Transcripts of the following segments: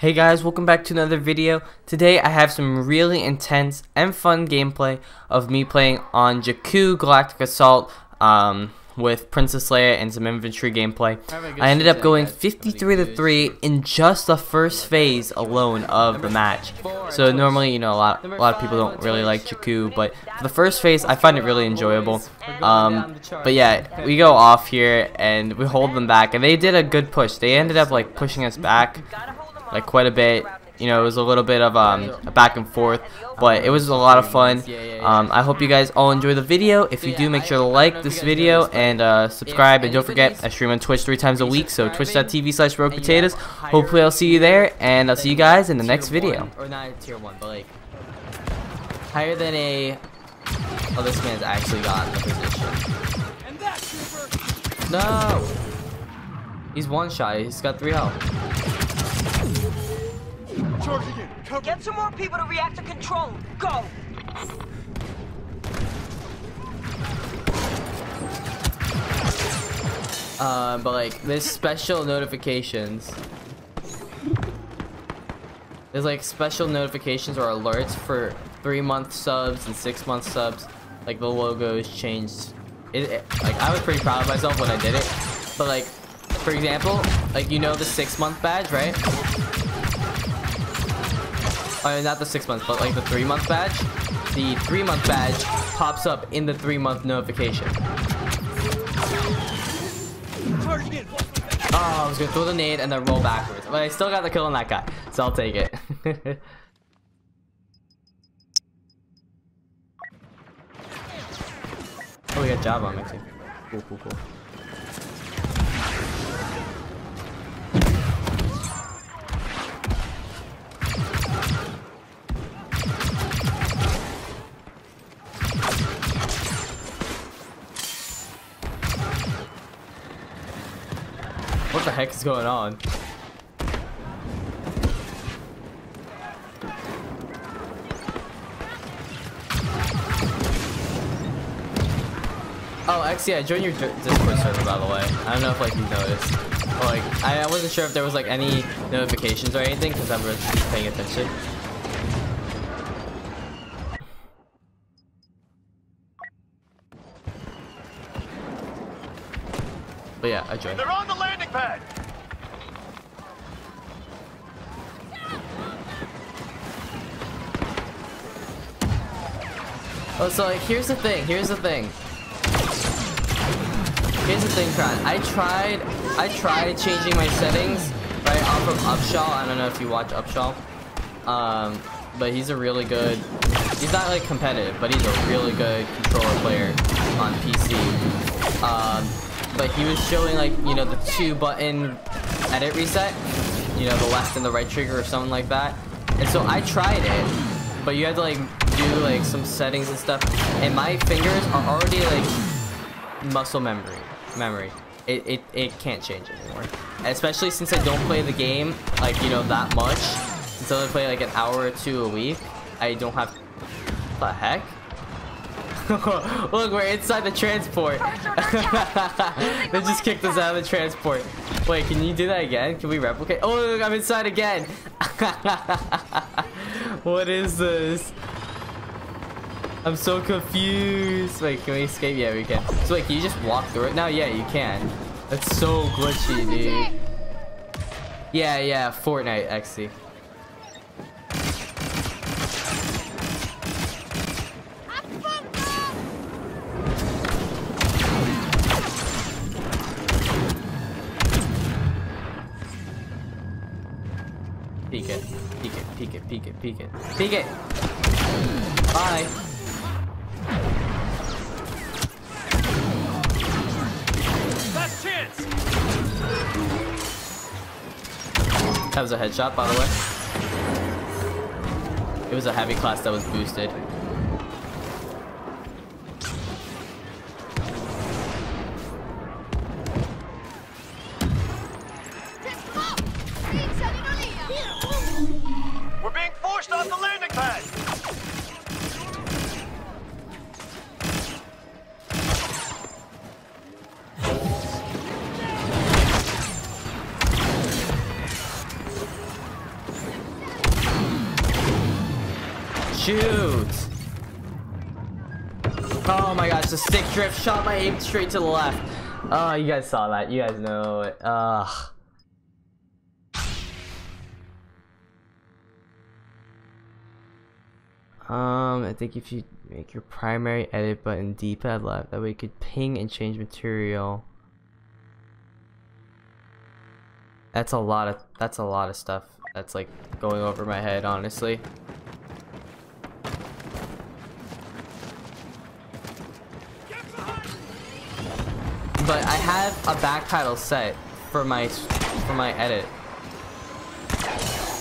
Hey guys, welcome back to another video. Today I have some really intense and fun gameplay of me playing on Jakku Galactic Assault with Princess Leia and some infantry gameplay. I ended up going 53-3 in just the first phase alone of the match. So normally, you know, a lot of people don't really like Jakku, but for the first phase I find it really enjoyable. But yeah, we go off here and we hold them back, and they did a good push. They ended up like pushing us back like quite a bit. You know, it was a little bit of a back and forth, but it was a lot of fun. I hope you guys all enjoy the video. If you do, make sure to like this video and subscribe, and don't forget I stream on Twitch 3 times a week, so twitch.tv/roguepotatoes. Hopefully I'll see you there, and I'll see you guys in the next video. Or not tier one, but like higher than a... Oh, this man's actually gotten the position. No! He's one shot, he's got 3 health. Get some more people to reactor control. Go. But like there's special notifications. There's like special notifications or alerts for 3-month subs and 6-month subs. Like the logo is changed. Like I was pretty proud of myself when I did it. But like, for example, like you know the 6-month badge, right? I mean, not the 6 months, but like the 3-month badge. The 3-month badge pops up in the 3-month notification. Oh, I was gonna throw the nade and then roll backwards, but I still got the kill on that guy, so I'll take it. Oh, we got Jabba on my team. Cool, cool, cool. What the heck is going on? Oh, actually, yeah, join your Discord server, by the way. I don't know if like you noticed. Or, like, I wasn't sure if there was like any notifications or anything because I'm really paying attention. But yeah, I joined. They're on the landing pad. Oh, so like, here's the thing. Kron. I tried changing my settings right off of Upshaw. I don't know if you watch Upshaw, but he's a really good. He's not like competitive, but he's a really good controller player on PC. But he was showing like, you know, the 2-button edit reset, you know, the left and the right trigger or something like that. And so I tried it, but you had to like do like some settings and stuff, and my fingers are already like muscle memory. It can't change anymore, especially since I don't play the game like, you know, that much. Until I play like an hour or two a week, I don't have... What the heck? Look, we're inside the transport. They just kicked us out of the transport. Wait, can you do that again? Can we replicate? Oh, look, I'm inside again. What is this? I'm so confused. Wait, can we escape? Yeah, we can. So wait, can you just walk through it now? Yeah, you can. That's so glitchy, dude. Yeah, yeah, Fortnite XC. Peek it, peek it, peek it, peek it, peek it, peek it! Bye! Last chance! That was a headshot, by the way. It was a heavy class that was boosted. shoot. Oh my gosh, the stick drift shot my aim straight to the left. Oh, you guys saw that. You guys know it. Ugh. I think if you make your primary edit button D-pad left, that way you could ping and change material. That's a lot of stuff. That's like going over my head, honestly. But I have a back title set for my edit.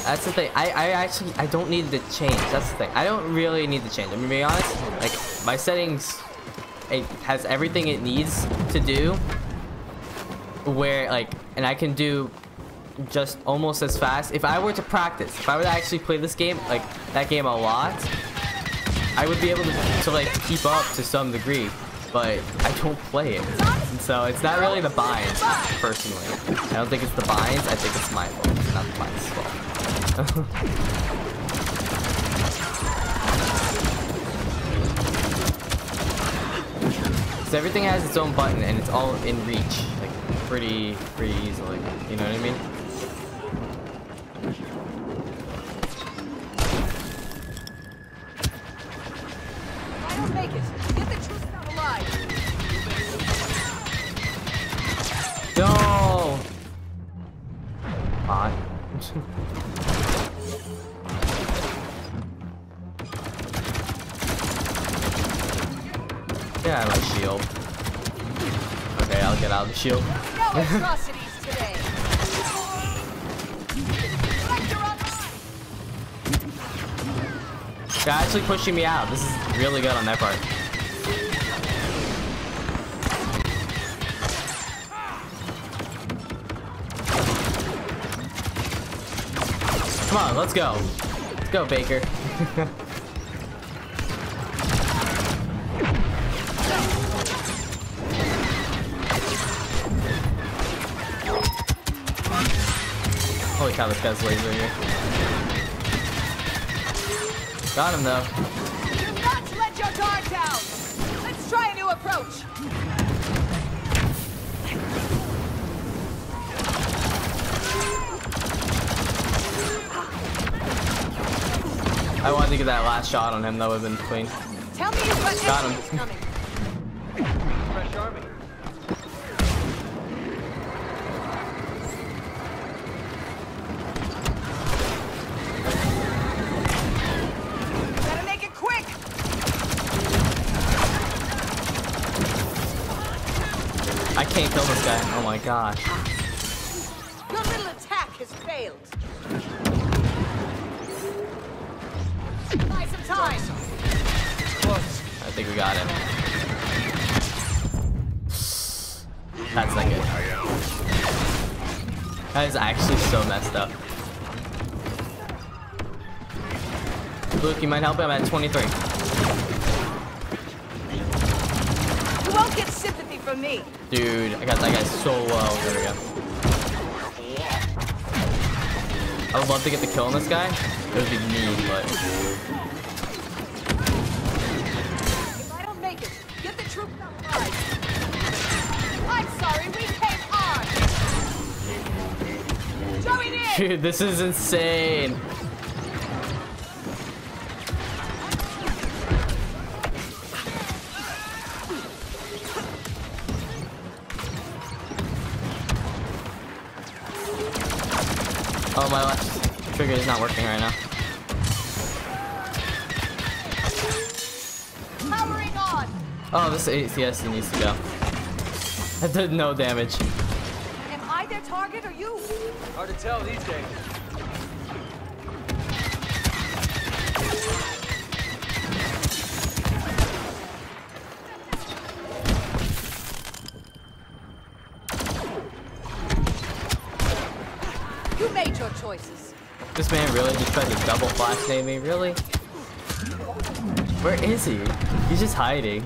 That's the thing. I don't need to change. That's the thing. I don't really need to change. I mean, to be honest, like my settings, it has everything it needs to do. Where like, and I can do just almost as fast. If I were to practice, if I were to actually play this game, like that game a lot, I would be able to like keep up to some degree. But I don't play it, so it's not really the binds. Personally, I don't think it's the binds. I think it's my fault, not the binds' fault. So everything has its own button and it's all in reach, like pretty easily, you know what I mean? I don't make it. Get the truth out alive. No. Hot. Yeah, I like shield. Okay, I'll get out of the shield. No atrocities today. They're actually pushing me out. This is really good on that part. Come on, let's go. Let's go, Baker. Holy cow, this guy's laser here. Got him though. Do not let your guard down. Let's try a new approach. I wanted to get that last shot on him. That would have been clean. Tell me what got him. Fresh army. I can't kill this guy. Oh my gosh. Your little attack has failed. Buy some time. I think we got him. That's not good. That is actually so messed up. Luke, you might help me. I'm at 23. You won't get sympathy from me. Dude, I got that guy so low. There we go. I would love to get the kill on this guy. It would be mean, but if I don't make it, get the troops outside. I'm sorry, we came on. Throw it in. Dude, this is insane. Oh, my left trigger is not working right now. Powering on. Oh, this ACS needs to go. That did no damage. Am I their target or you? Hard to tell these days. Choices. This man really just tried to double flash nade me, really? Where is he? He's just hiding.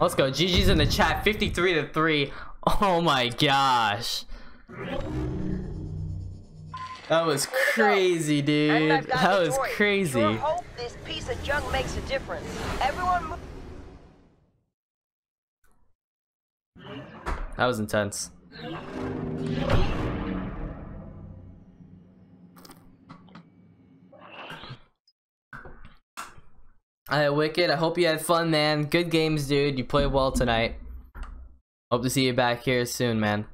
Let's go. GG's in the chat. 53-3. Oh my gosh. That was crazy, dude. That was crazy. I hope this piece of junk makes a difference. Everyone. That was intense. Alright, Wicked, I hope you had fun, man. Good games, dude. You played well tonight. Hope to see you back here soon, man.